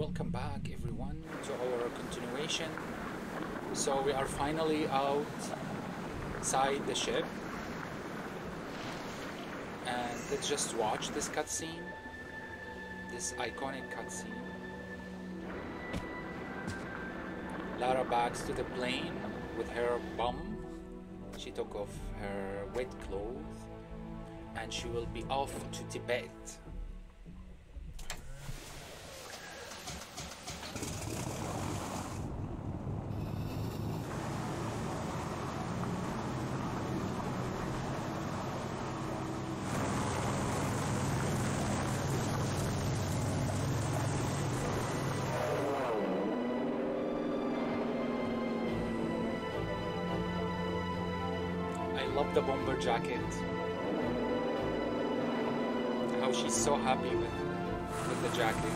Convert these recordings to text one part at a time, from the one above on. Welcome back everyone to our continuation. So we are finally outside the ship and let's just watch this cutscene, this iconic cutscene. Lara backs to the plane with her bum. She took off her wet clothes and she will be off to Tibet. The bomber jacket, how she's so happy with the jacket.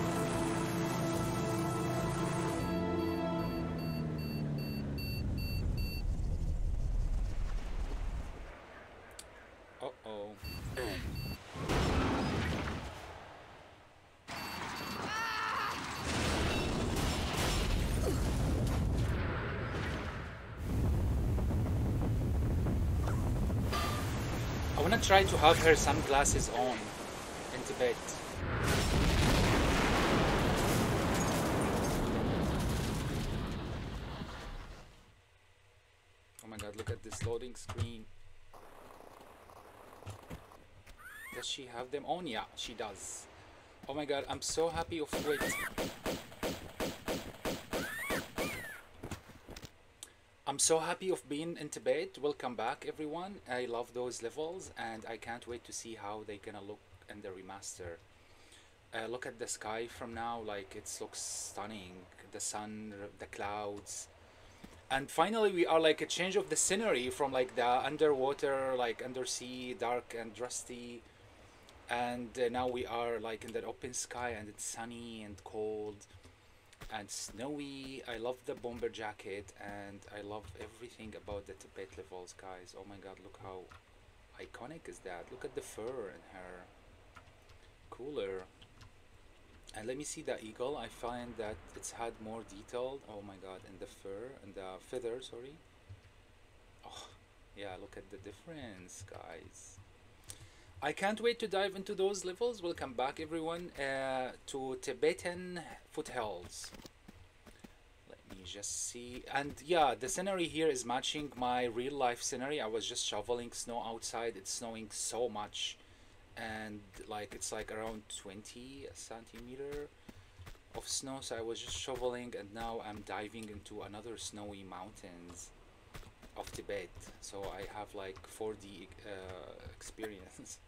Try to have her sunglasses on in Tibet. Oh my god, look at this loading screen. Does she have them on? Yeah, she does. Oh my god, I'm so happy of I'm so happy of being in Tibet. Welcome back everyone. I love those levels and I can't wait to see how they're gonna look in the remaster. Look at the sky from now, like it looks stunning. The sun, the clouds. And finally we are like a change of the scenery from like the underwater, like undersea, dark and rusty. And now we are like in the open sky and it's sunny and cold. And snowy. I love the bomber jacket and I love everything about the Tibet levels, guys. Oh my god, look how iconic is that. Look at the fur in her cooler. And let me see the eagle. I find that it's had more detail. Oh my god, and the fur and the feather, sorry. Oh yeah, look at the difference, guys. I can't wait to dive into those levels. Welcome back everyone to Tibetan foothills. Let me just see. And yeah, the scenery here is matching my real life scenery. I was just shoveling snow outside. It's snowing so much and like it's like around 20 centimeters of snow. So I was just shoveling and now I'm diving into another snowy mountains of Tibet. So I have like 4D experience.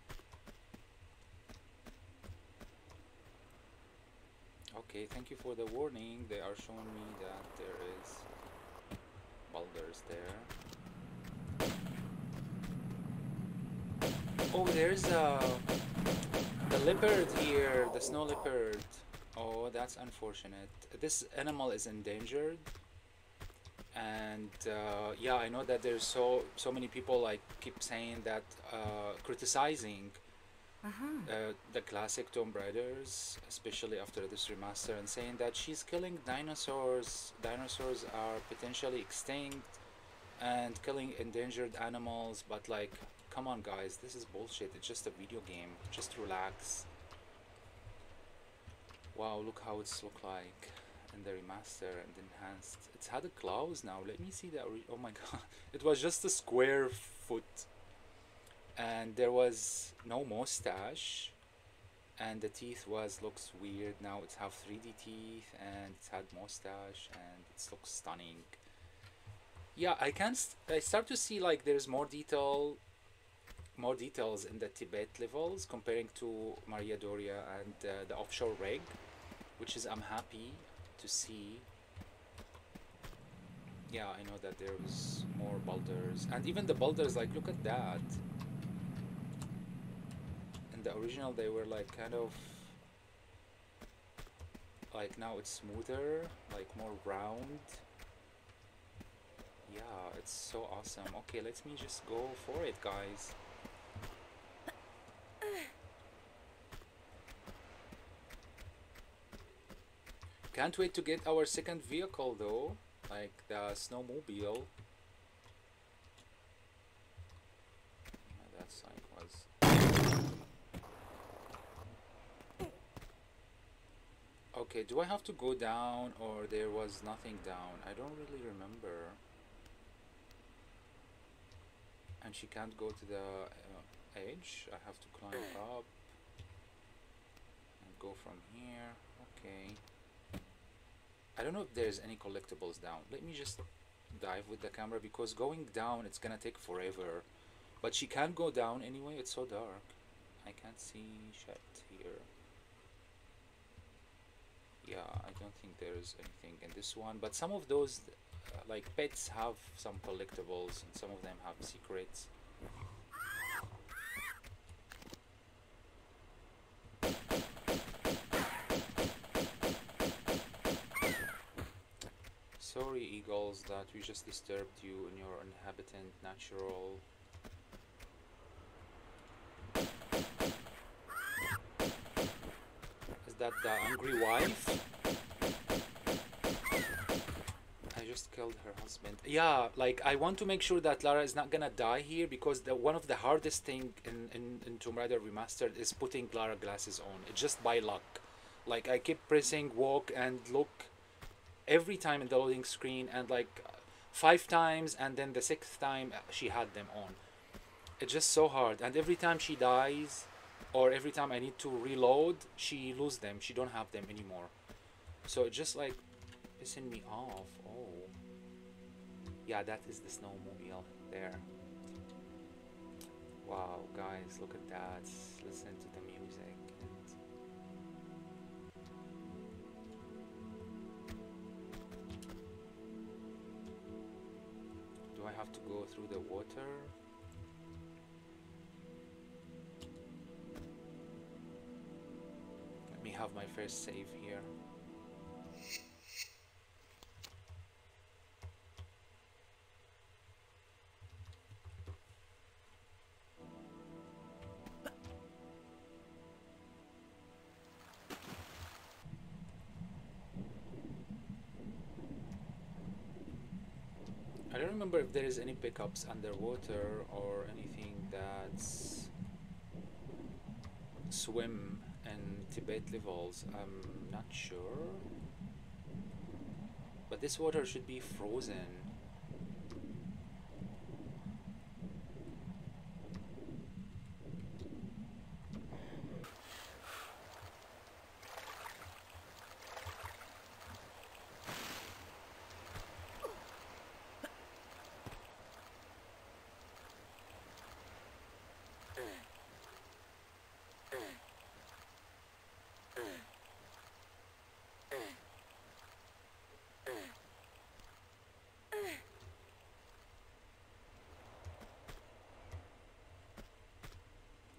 Okay, thank you for the warning. They are showing me that there is boulders there. Oh, there's the leopard here, the snow leopard. Oh, that's unfortunate. This animal is endangered. And yeah, I know that there's so many people like keep saying that criticizing the classic Tomb Raiders, especially after this remaster, and saying that she's killing dinosaurs. Dinosaurs are potentially extinct and killing endangered animals. But like, come on guys, this is bullshit. It's just a video game. Just relax. Wow, look how it's look like. And the remaster and enhanced. It's had a claws now. Let me see that. Oh my god, it was just a square foot and there was no mustache and the teeth was looks weird. Now it's have 3D teeth and it's had mustache and it looks stunning. Yeah, I start to see like there's more detail, more details in the Tibet levels comparing to Maria Doria and the offshore rig, which is I'm happy to see. Yeah, I know that there was more boulders and even the boulders, like look at that. In the original they were like kind of like now it's smoother, like more round. Yeah, it's so awesome. Okay, let me just go for it guys. Can't wait to get our second vehicle though, like the snowmobile. That sign was... Okay, do I have to go down or there was nothing down? I don't really remember. And she can't go to the edge. I have to climb up and go from here. Okay. I don't know if there's any collectibles down. Let me just dive with the camera because going down, it's gonna take forever. But she can't go down anyway. It's so dark. I can't see shit here. Yeah, I don't think there's anything in this one. But some of those, like pets, have some collectibles, and some of them have secrets. Sorry, eagles, that we just disturbed you in your inhabitant natural. That the angry wife? I just killed her husband. Yeah, like I want to make sure that Lara is not gonna die here, because the one of the hardest thing in Tomb Raider Remastered is putting Lara glasses on. It's just by luck. Like I keep pressing walk and look every time in the loading screen, and like 5 times, and then the 6th time she had them on. It's just so hard, and every time she dies or every time I need to reload, she lose them. She don't have them anymore. So it's just like pissing me off. Oh. Yeah, that is the snowmobile there. Wow, guys, look at that. Listen to the music. Do I have to go through the water? Let me have my first save here. I don't remember if there is any pickups underwater or anything that's swim and Tibet levels. I'm not sure, but this water should be frozen.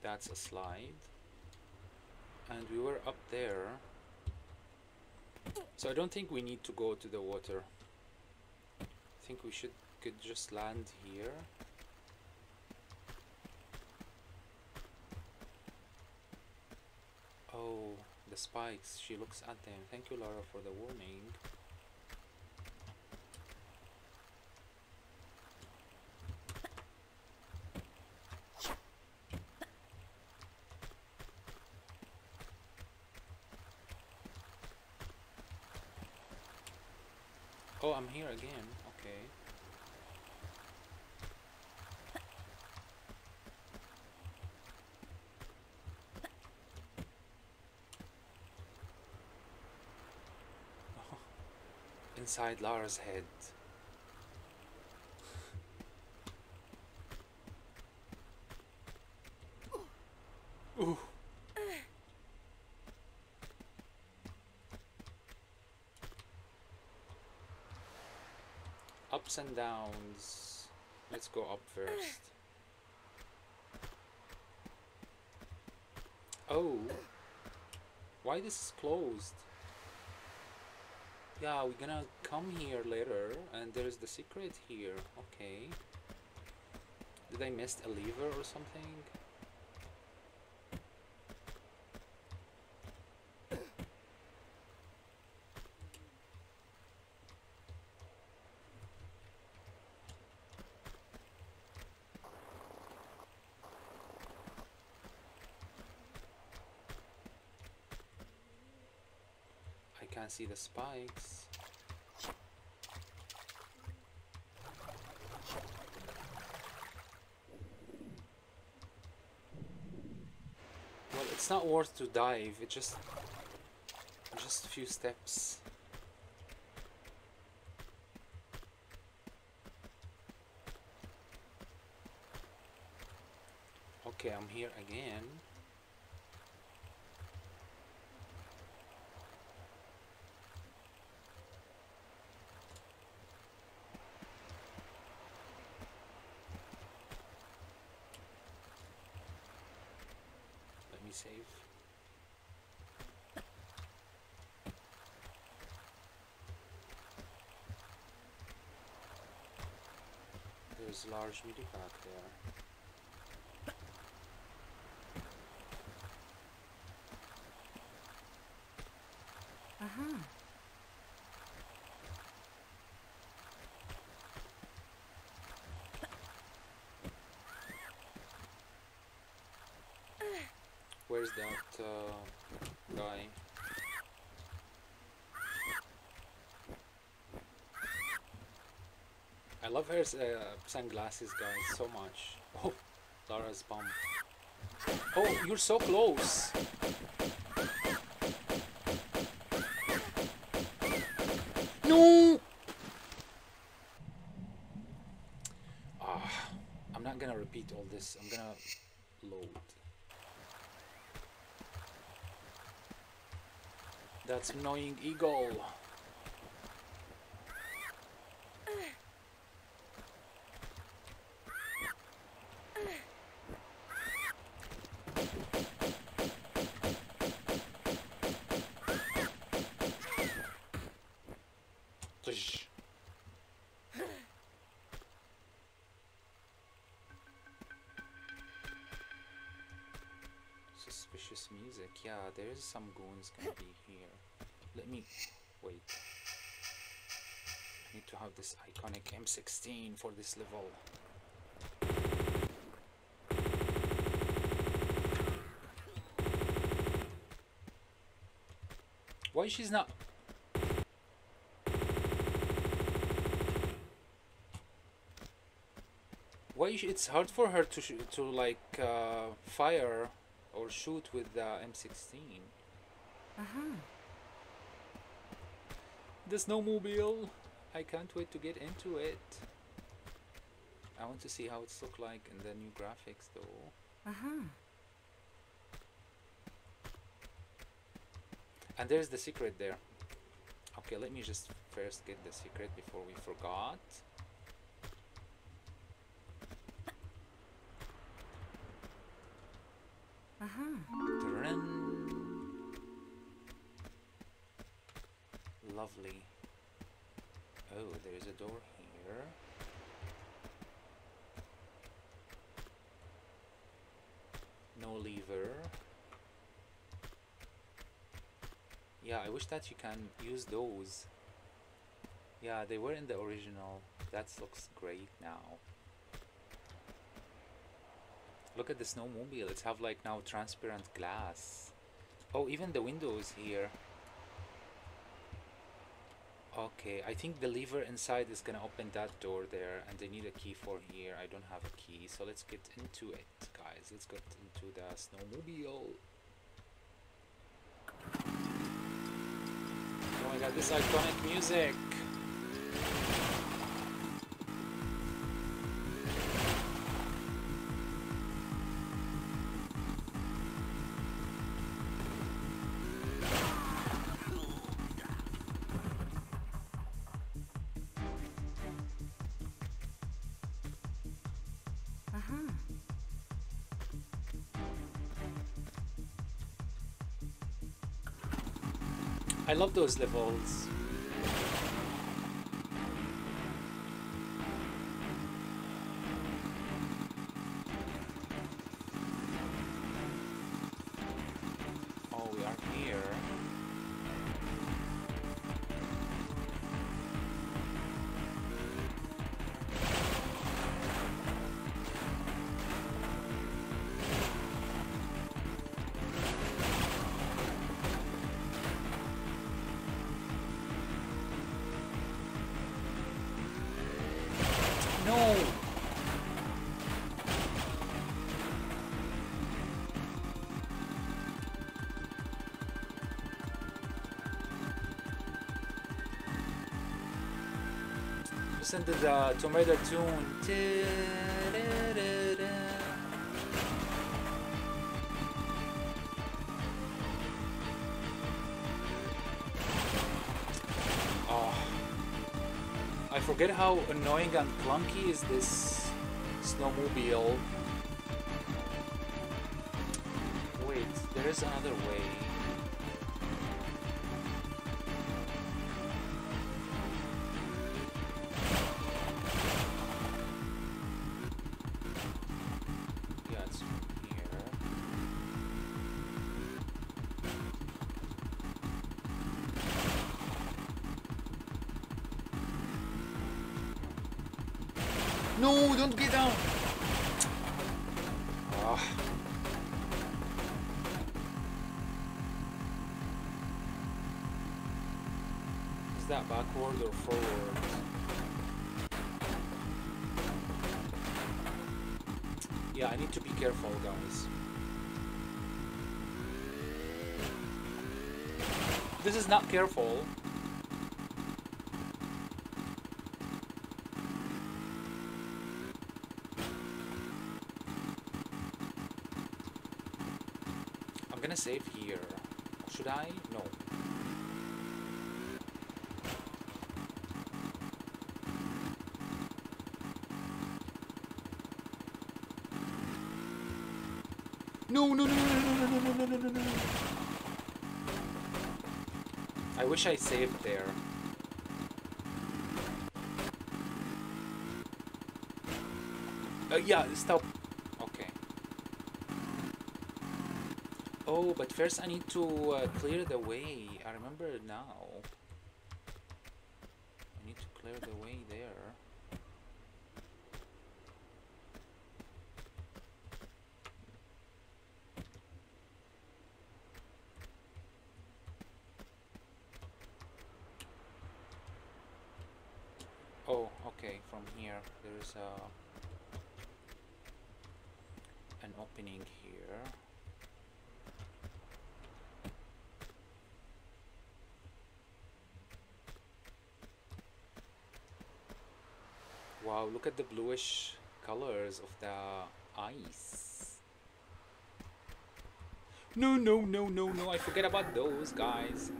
That's a slide, and we were up there, so I don't think we need to go to the water. I think we could just land here. Oh, the spikes, she looks at them. Thank you, Lara, for the warning. Oh, I'm here again. Okay. Oh, inside Lara's head. Ooh. Ups and downs. Let's go up first. Oh, why this is closed? Yeah, we're gonna come here later, and there's the secret here. Okay, did I miss a lever or something? can't see the spikes. Well, it's not worth to dive, it just a few steps. Okay, I'm here again. Let me save. There's a large mini pack there. Where's that guy? I love her sunglasses, guys, so much. Oh, Lara's bum. Oh, you're so close. No! I'm not gonna repeat all this. I'm gonna load. That's annoying eagle. Suspicious music. Yeah, there is some goons gonna be here. Let me wait. I need to have this iconic M16 for this level. Why she's not? Why it's hard for her to like fire or shoot with the M16. The snowmobile, I can't wait to get into it. I want to see how it's look like in the new graphics though. And there's the secret there. Okay, let me just first get the secret before we forgot. Lovely. Oh, there's a door here. No lever. Yeah, I wish that you can use those. Yeah, they were in the original. That looks great now. Look at the snowmobile. It's have like now transparent glass. Oh, even the windows here. Okay, I think the lever inside is gonna open that door there, and they need a key for here. I don't have a key, so let's get into it, guys. Let's get into the snowmobile. Oh my god, this iconic music. I love those levels. Oh, we are here. presented the Tomb Raider 2. Oh, I forget how annoying and clunky is this snowmobile. Wait, there is another way. Backward or forward? Yeah, I need to be careful, guys. This is not careful. I'm gonna save here. Should I? No. No. I wish I saved there. Yeah, stop. Okay. Oh, but first I need to clear the way. I remember now. I need to clear the way there. Here there is an opening here. Wow, look at the bluish colors of the ice. No, I forget about those guys.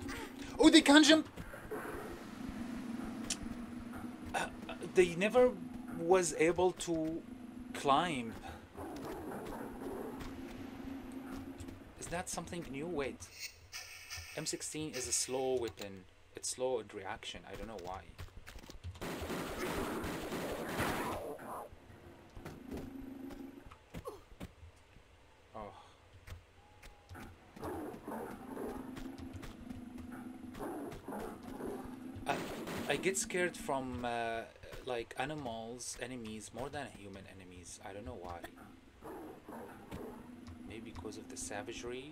Oh, they can't jump. They never was able to climb. Is that something new? Wait. M16 is a slow weapon. It's slow in reaction. I don't know why. Oh. I get scared from... like animals, enemies, more than human enemies. I don't know why. Maybe because of the savagery.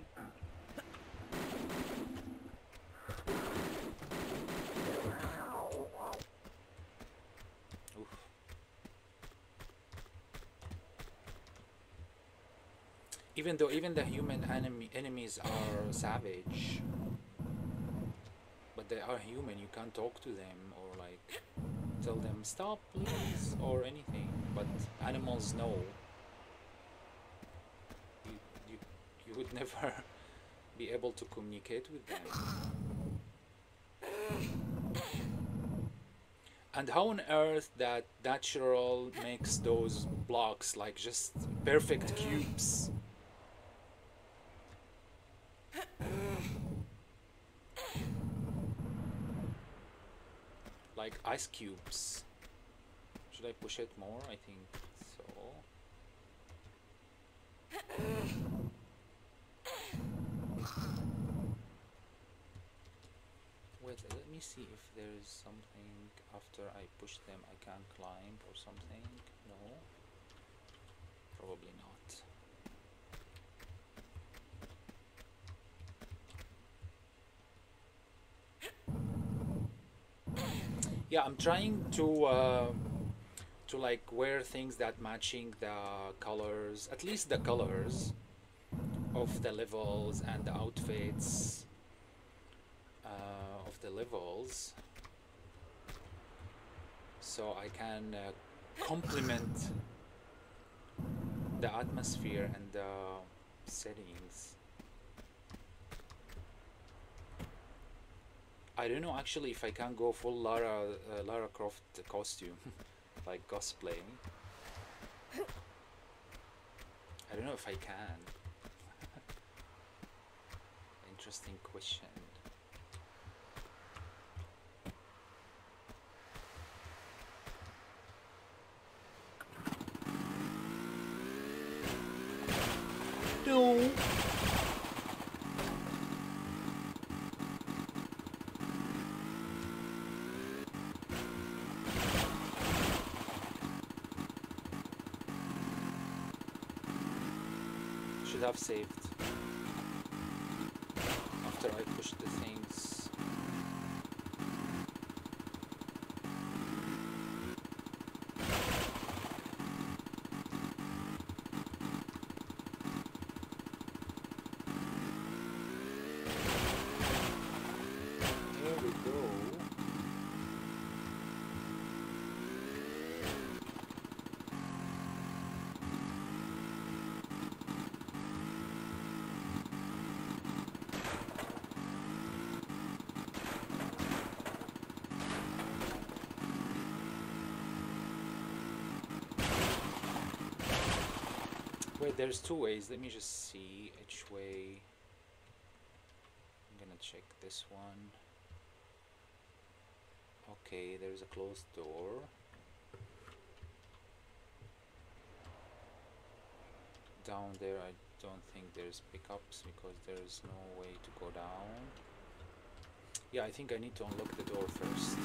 Oof. Even though even the human enemies are savage, but they are human. You can't talk to them or like tell them stop please or anything, but animals know. You would never be able to communicate with them. And how on earth that natural makes those blocks like just perfect cubes? Like ice cubes. Should I push it more? I think so. Wait, let me see if there is something after I push them I can climb or something. No, probably not. Yeah, I'm trying to like wear things that matching the colors, at least the colors of the levels and the outfits of the levels. so I can complement the atmosphere and the settings. I don't know actually if I can go full Lara Croft costume, like cosplay. I don't know if I can. Interesting question. No. Should have saved after I pushed the things. There's two ways. Let me just see which way. I'm gonna check this one. Okay, there's a closed door. Down there, I don't think there's pickups because there's no way to go down. Yeah, I think I need to unlock the door first.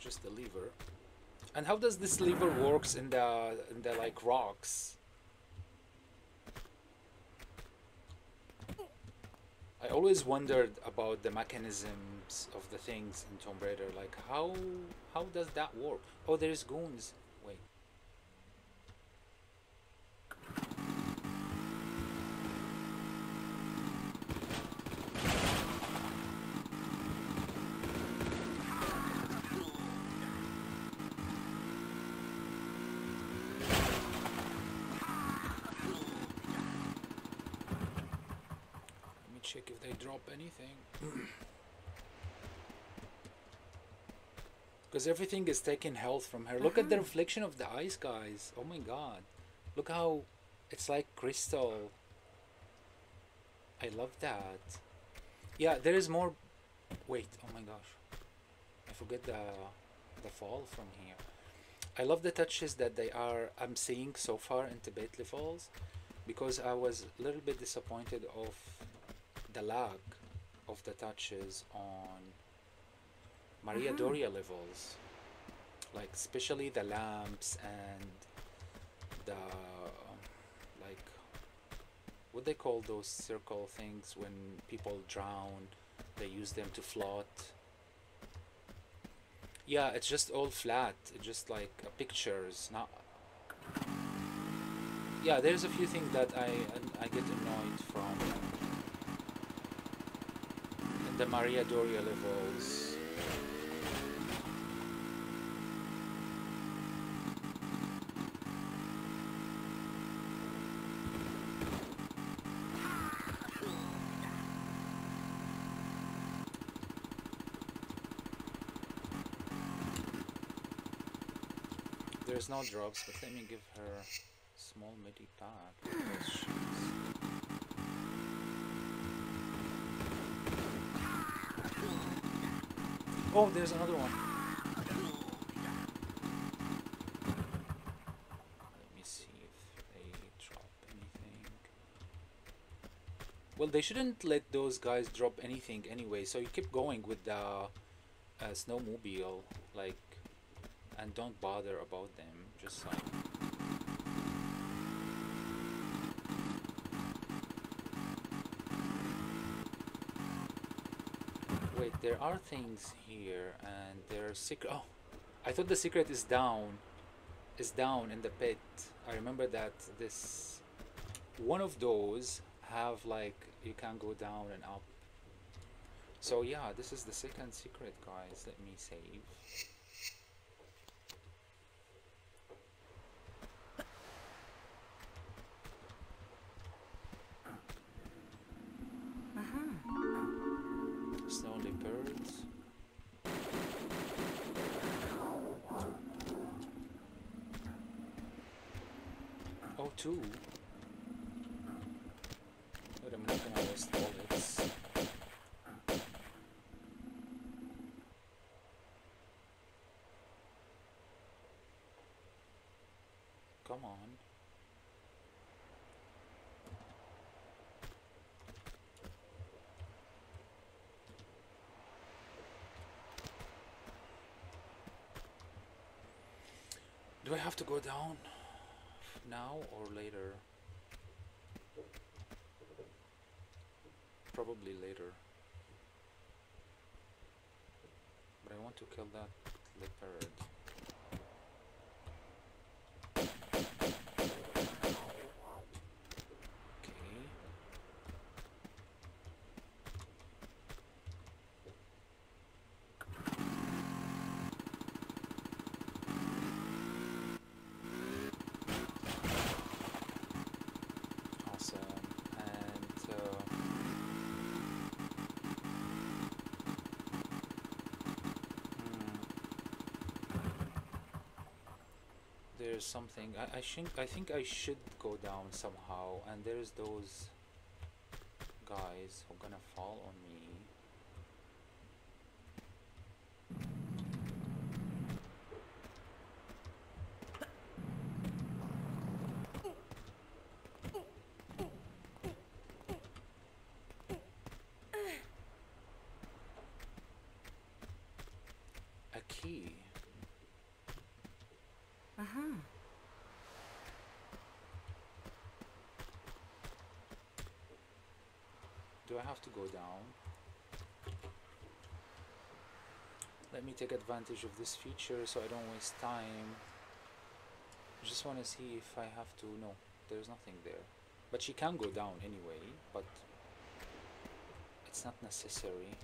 Just the lever. And how does this lever works in the like rocks? I always wondered about the mechanisms of the things in Tomb Raider, like how does that work? Oh, there's goons. Wait. Check if they drop anything, because everything is taking health from her. Look at the reflection of the eyes, guys. Oh my god, look how it's like crystal. I love that. Yeah, there is more. Wait, oh my gosh, I forget the fall from here. I love the touches that they are I'm seeing so far in Tibetan Falls, because I was a little bit disappointed of the lag of the touches on Maria Doria levels, like especially the lamps and the like what they call those circle things when people drown, they use them to float. Yeah, it's just all flat, it's just like pictures, not. Yeah, there's a few things that I get annoyed from the Maria Doria levels. There's no drops, but let me give her a small midi pack because she's oh, there's another one. Let me see if they drop anything. Well, they shouldn't let those guys drop anything anyway, so you keep going with the snowmobile, like and don't bother about them, just like wait, there are things here and there are secret. Oh, I thought the secret is down in the pit. I remember that this one of those have like you can go down and up. So yeah, this is the second secret, guys. Let me save. Snow leopards. Oh, two. Wait a minute, I lost bullets. Come on. Do I have to go down now or later? Probably later. But I want to kill that leopard. There's something I think I should go down somehow, and there's those guys who are gonna fall on me. Do I have to go down? Let me take advantage of this feature so I don't waste time. I just want to see if I have to. No, there's nothing there. But she can go down anyway, but it's not necessary.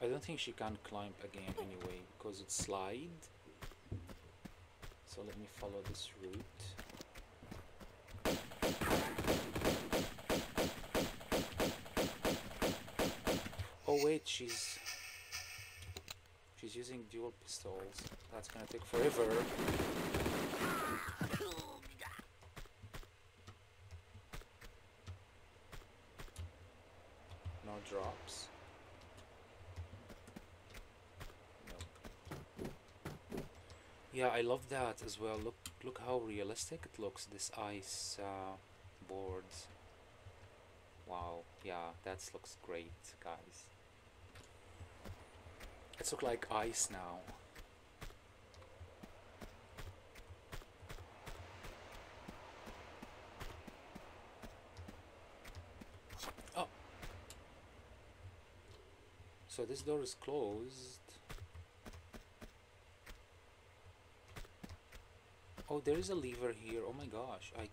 I don't think she can climb again anyway because it's slide. So let me follow this route. Oh wait, she's using dual pistols. That's gonna take forever. No drops. No. Yeah, I love that as well. Look how realistic it looks. This ice boards. Wow. Yeah, that looks great, guys. It looks like ice now. Oh! So this door is closed. Oh, there is a lever here. Oh my gosh, I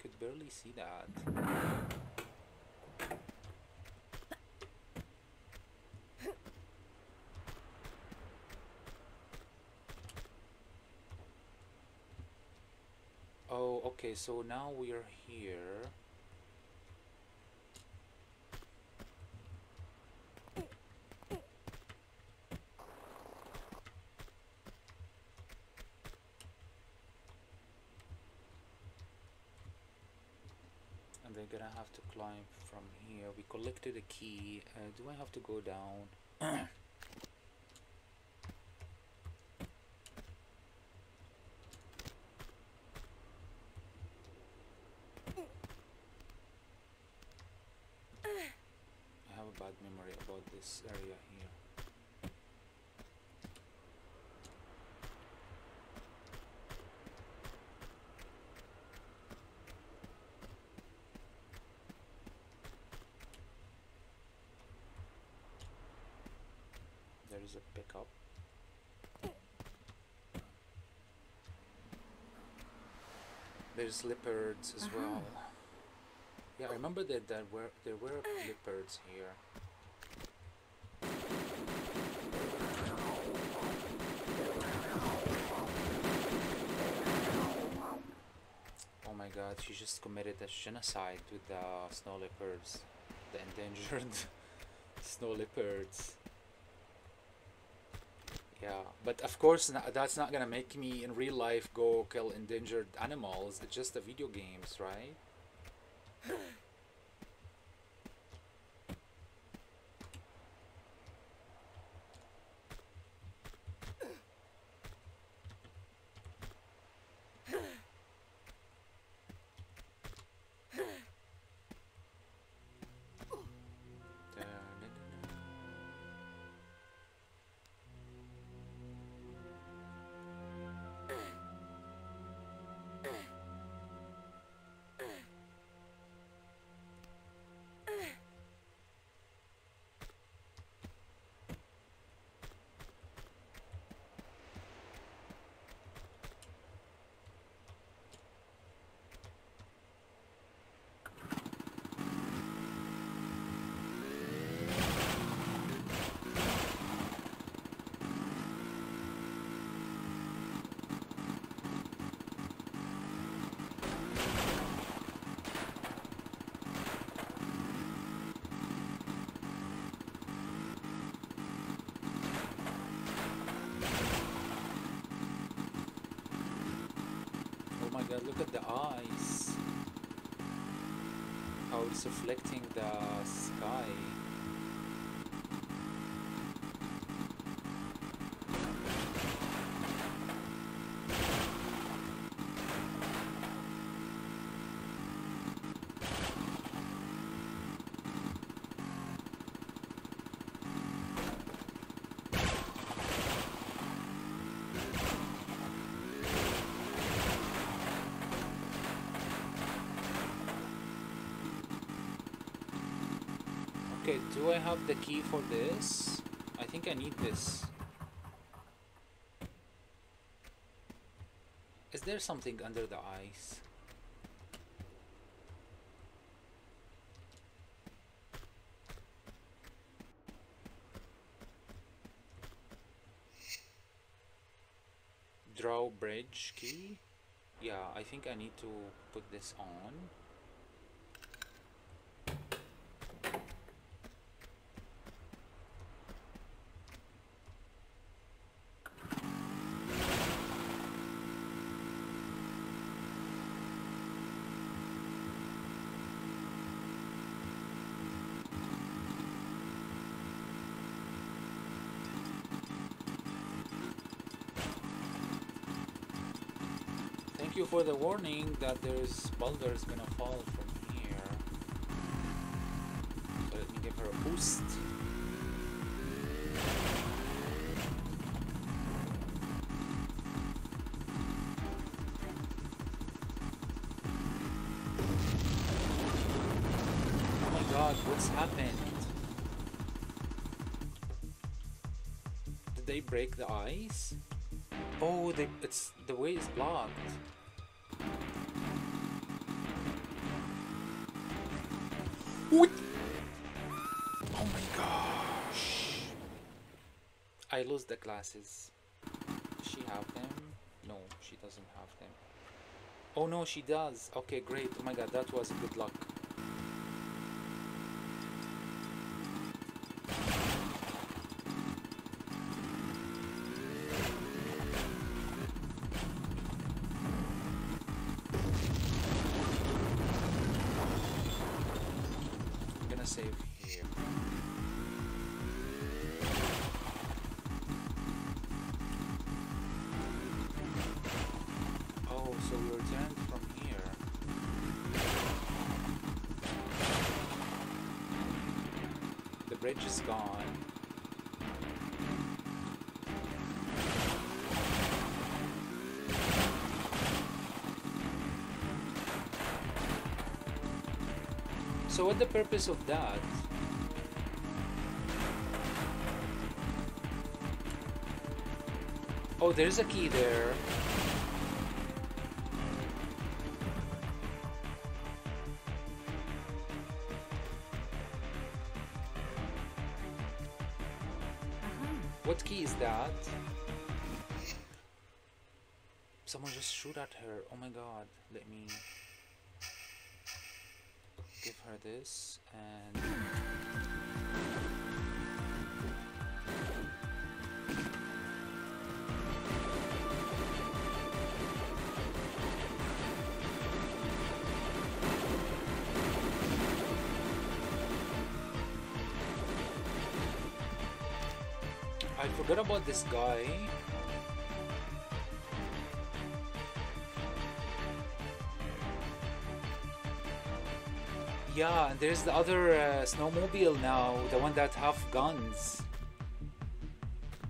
could barely see that. Okay, so now we are here. And they're gonna have to climb from here. We collected a key. Do I have to go down? Memory about this area here. is a pickup. There's leopards as well. Yeah, I remember that there were leopards here. Oh my god, she just committed a genocide with the snow leopards. The endangered snow leopards. Yeah, but of course that's not gonna make me in real life go kill endangered animals. It's just the video games, right? Look at the eyes, how it's reflecting the sky. Do I have the key for this? I think I need this. Is there something under the ice? Drawbridge key? Yeah, I think I need to put this on. For the warning that there's boulders gonna fall from here. So let me give her a boost. Oh my god, what's happened? Did they break the ice? Oh, it's the way is blocked. I lose the glasses. Does she have them? No, she doesn't have them. Oh no, she does. Okay, great. Oh my god, that was good luck. I'm gonna save here. Bridge is gone. So what's the purpose of that? Oh, there's a key there. What key is that? Someone just shoot at her. Oh my god. Let me give her this and... I forgot about this guy. Yeah, and there's the other snowmobile now, the one that have guns.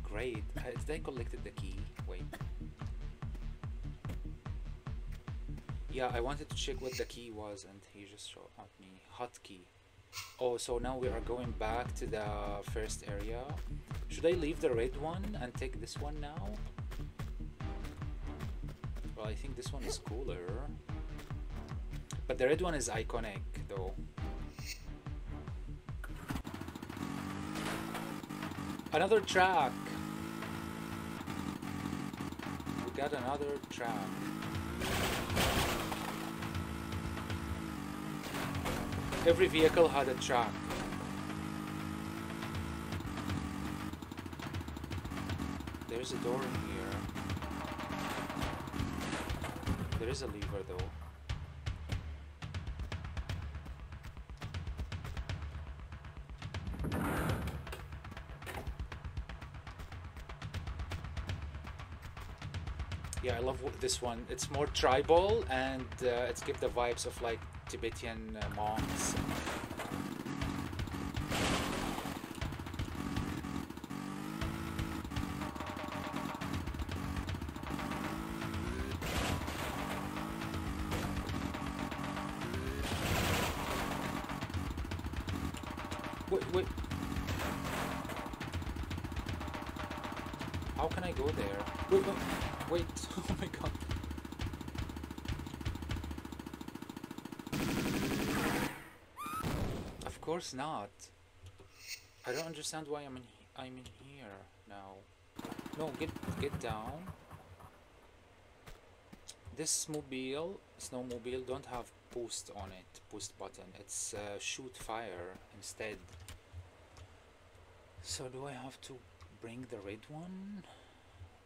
Great. I collected the key. Wait. Yeah, I wanted to check what the key was and he just shot at me. Hotkey. Oh, so now we are going back to the first area. Should I leave the red one and take this one now? Well, I think this one is cooler. But the red one is iconic, though. Another track! We got another track. Every vehicle had a track. There's a door in here. There is a lever though. Yeah, I love this one. It's more tribal and it's give the vibes of like Tibetan monks. Wait. How can I go there? Wait. Oh my god. Of course not. I don't understand why I'm in here now. No, get down. This snowmobile don't have boost on it, boost button. It's shoot fire instead. So do I have to bring the red one?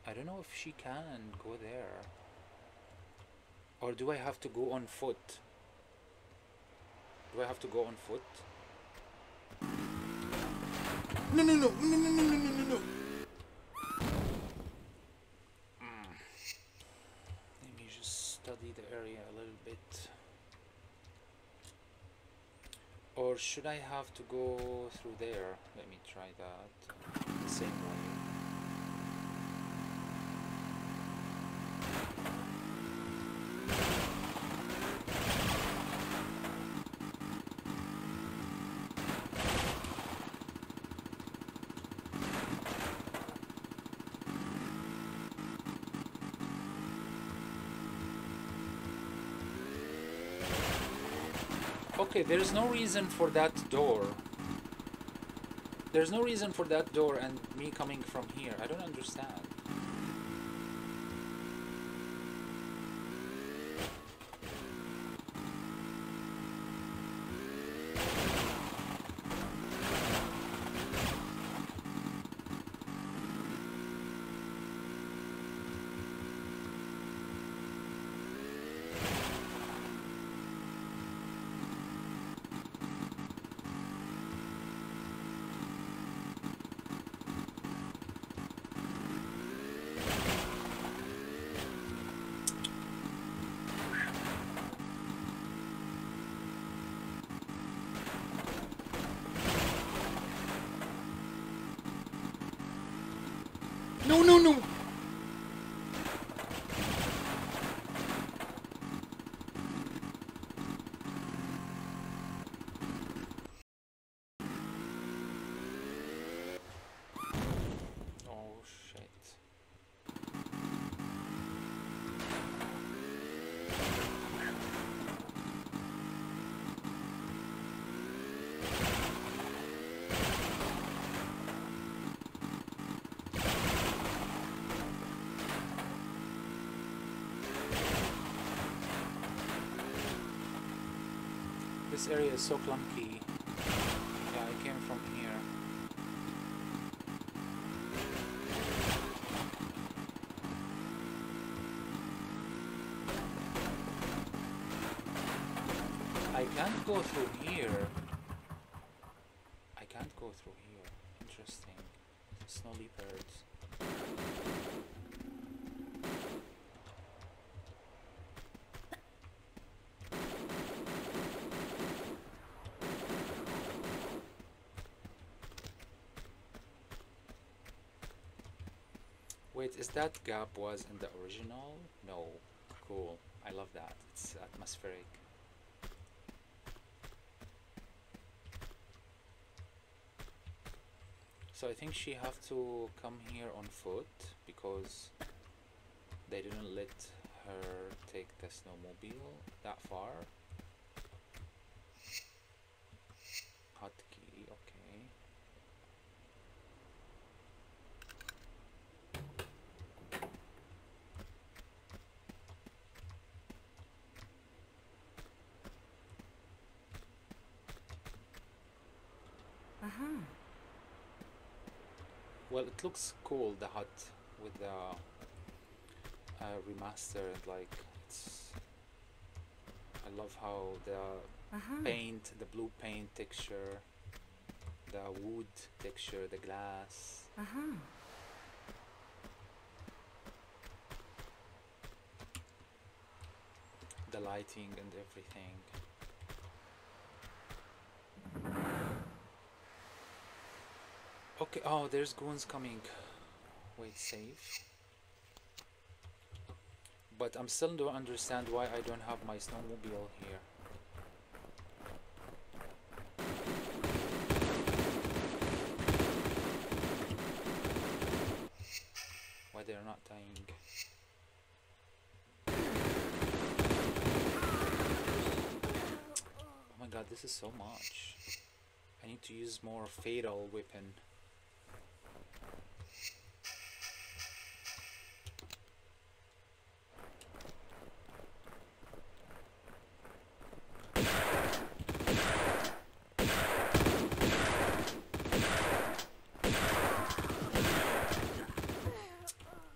I don't know if she can go there. Or do I have to go on foot? Do I have to go on foot? No. Let me just study the area a little bit. Or should I have to go through there? Let me try that. The same way. Okay, there's no reason for that door. There's no reason for that door and me coming from here. I don't understand. No. Oh shit. This area is so clunky. Yeah, I came from here. I can't go through here. I can't go through here. Interesting. Snow leopards. Wait, is that gap was in the original? No. Cool. I love that. It's atmospheric. So I think she have to come here on foot because they didn't let her take the snowmobile that far. Hotkey, okay. Well, it looks cool, the hut with the remastered, like it's, I love how the paint, the blue paint texture, the wood texture, the glass. The lighting and everything. Okay, oh, there's goons coming. Wait, save. But I'm still don't understand why I don't have my snowmobile here. Why they're not dying. Oh my god, this is so much. I need to use more fatal weapon.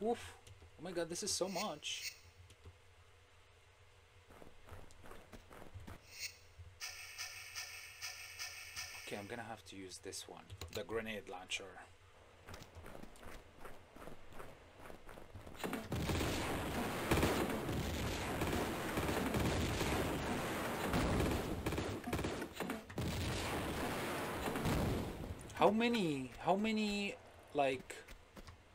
Oof. Oh my god, this is so much. Okay, I'm gonna have to use this one, the grenade launcher. How many like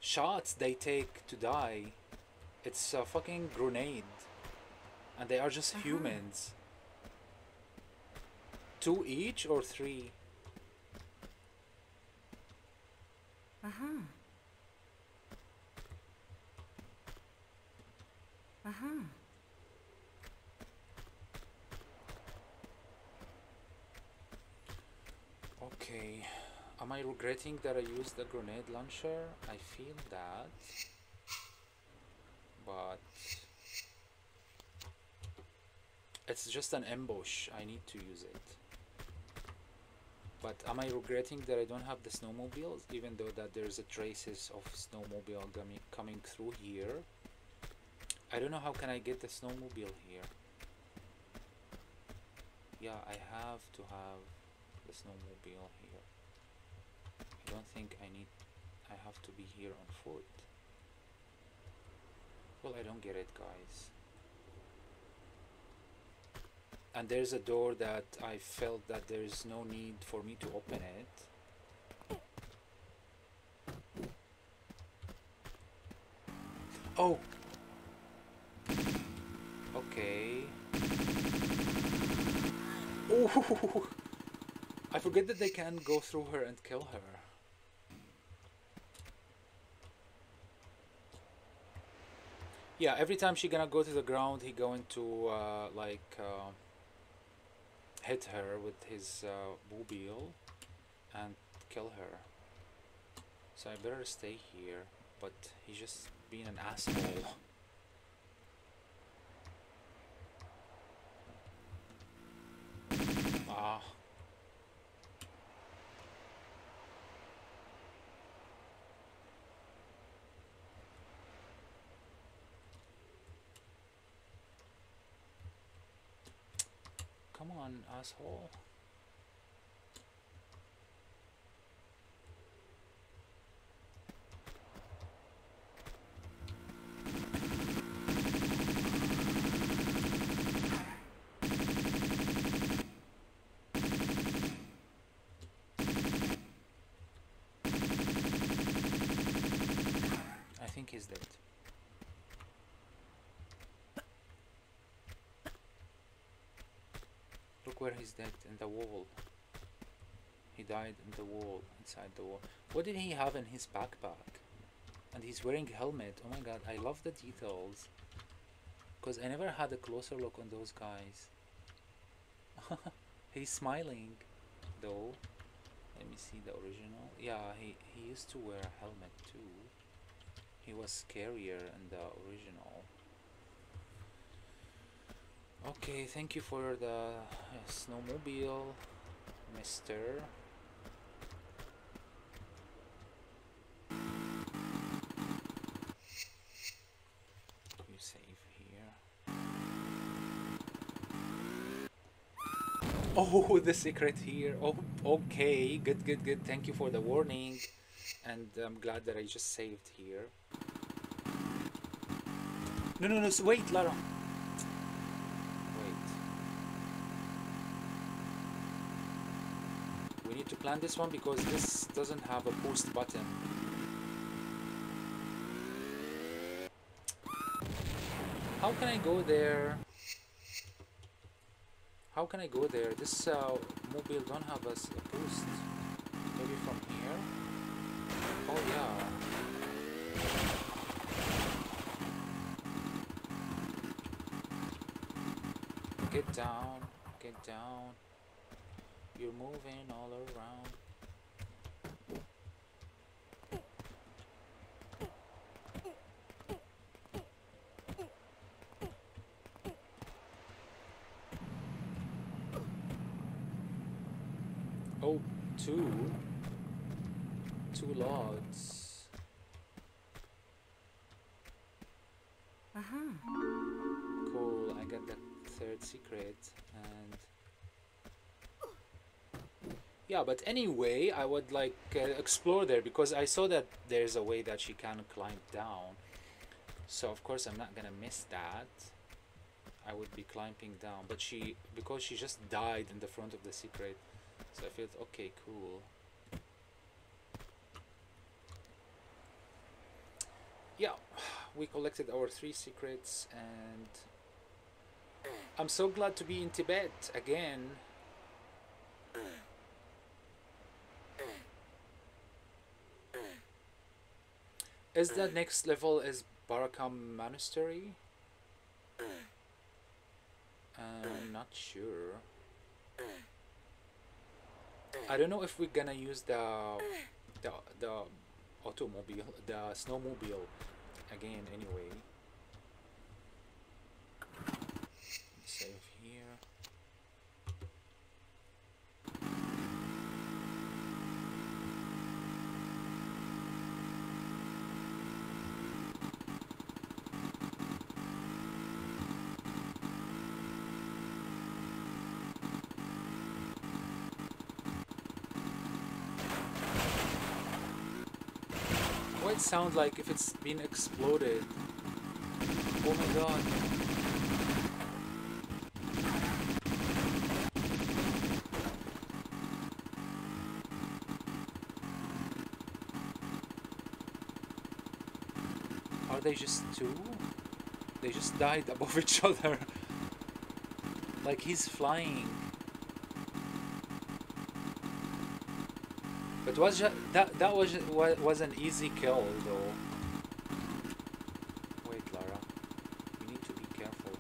shots they take to die? It's a fucking grenade, and they are just humans. 2 each or 3? Okay. Am I regretting that I used the grenade launcher? I feel that, but it's just an ambush. I need to use it. But am I regretting that I don't have the snowmobiles, even though that there's a traces of snowmobile coming through here? I don't know how can I get the snowmobile here. Yeah, I have to have the snowmobile here. I don't think I have to be here on foot. Well, I don't get it, guys. And there's a door that I felt that there is no need for me to open it. Oh! Okay. Oh! I forget that they can go through her and kill her. Yeah, every time she gonna go to the ground, he going to hit her with his boobile and kill her. So I better stay here, but he's just being an asshole. Come on, asshole. I think he's dead. Look where he's dead, in the wall. He died in the wall, inside the wall. What did he have in his backpack? And he's wearing a helmet. Oh my god, I love the details. Because I never had a closer look on those guys. He's smiling, though. Let me see the original. Yeah, he used to wear a helmet too. He was scarier in the original. Okay, thank you for the snowmobile, mister. You save here. Oh, the secret here. Oh, okay, good. Thank you for the warning. And I'm glad that I just saved here. No, wait, Lara! Wait. We need to plan this one because this doesn't have a boost button. How can I go there? How can I go there? This mobile don't have a boost. Maybe from here? Oh yeah. Get down. You're moving all around. Oh, two logs. Cool, I got the third secret and... Yeah, but anyway, I would like explore there because I saw that there's a way that she can climb down. So of course I'm not gonna miss that. I would be climbing down, but because she just died in the front of the secret. So I felt, okay, cool. Yeah, we collected our three secrets and I'm so glad to be in Tibet again. Is the next level is Barkhang Monastery? I'm not sure. I don't know if we're gonna use the automobile, the snowmobile again anyway. Save here. It sounds like if it's been exploded. Oh my god. Are they just two? They just died above each other. Like he's flying. But was that was an easy kill though. Wait, Lara, we need to be careful here.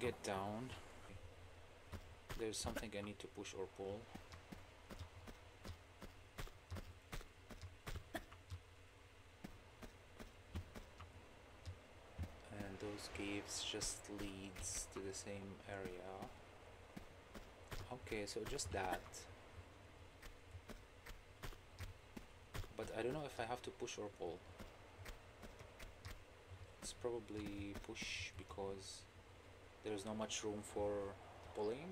Get down. There's something I need to push or pull. those caves just leads to the same area. Okay, so just that. But I don't know if I have to push or pull. It's probably push because there's not much room for pulling.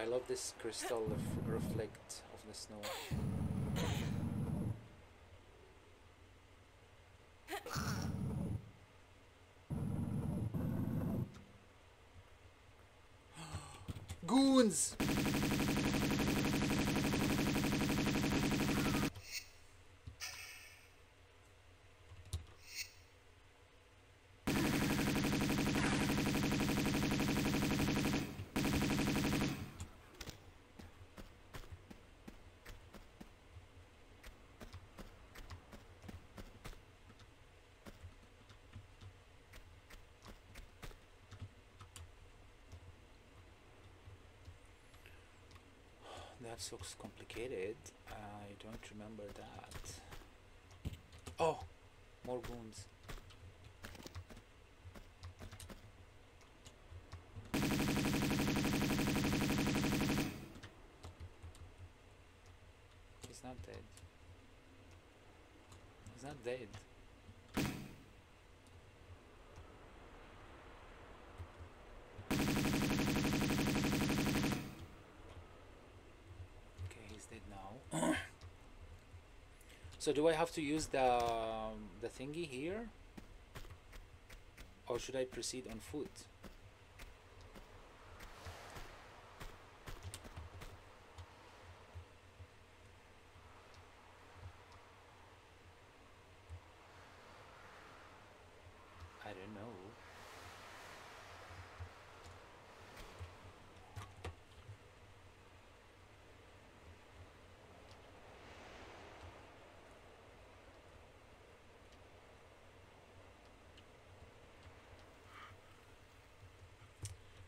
I love this crystal reflect of the snow. Goons! That looks complicated. I don't remember that. Oh, more goons. He's not dead. He's not dead. Now so do I have to use the thingy here, or should I proceed on foot? I don't know.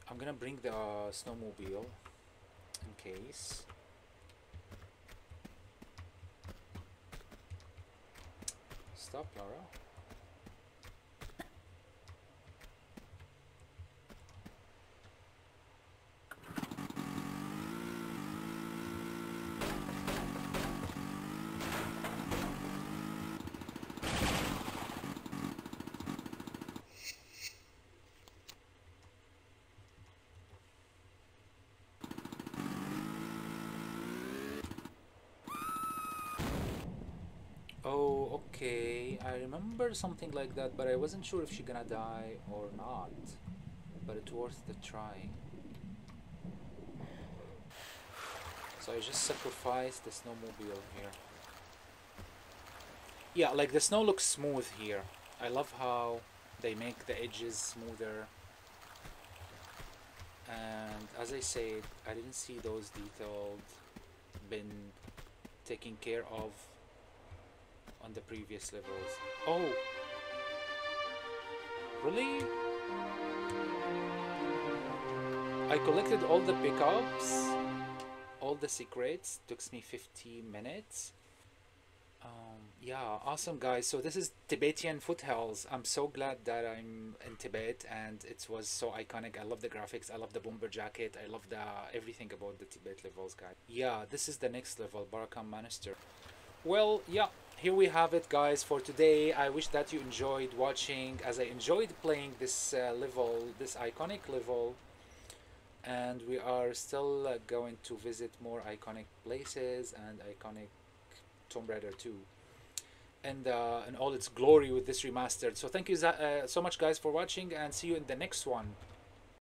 I'm gonna bring the snowmobile in case. Stop, Lara. Oh, okay, I remember something like that, but I wasn't sure if she's gonna die or not, but it's worth the try. So I just sacrificed the snowmobile here. Yeah, like the snow looks smooth here. I love how they make the edges smoother. And as I said, I didn't see those detailed been taken care of on the previous levels. Oh! Really? I collected all the pickups, all the secrets. Took me 15 minutes. Yeah, awesome guys. So this is Tibetan Foothills. I'm so glad that I'm in Tibet and it was so iconic. I love the graphics. I love the bomber jacket. I love the everything about the Tibet levels, guys. Yeah, this is the next level, Barkhang Monastery. Well, yeah, here we have it, guys, for today. I wish that you enjoyed watching as I enjoyed playing this level, this iconic level. And we are still going to visit more iconic places and iconic Tomb Raider 2. And in all its glory with this remastered. So thank you so much, guys, for watching, and see you in the next one.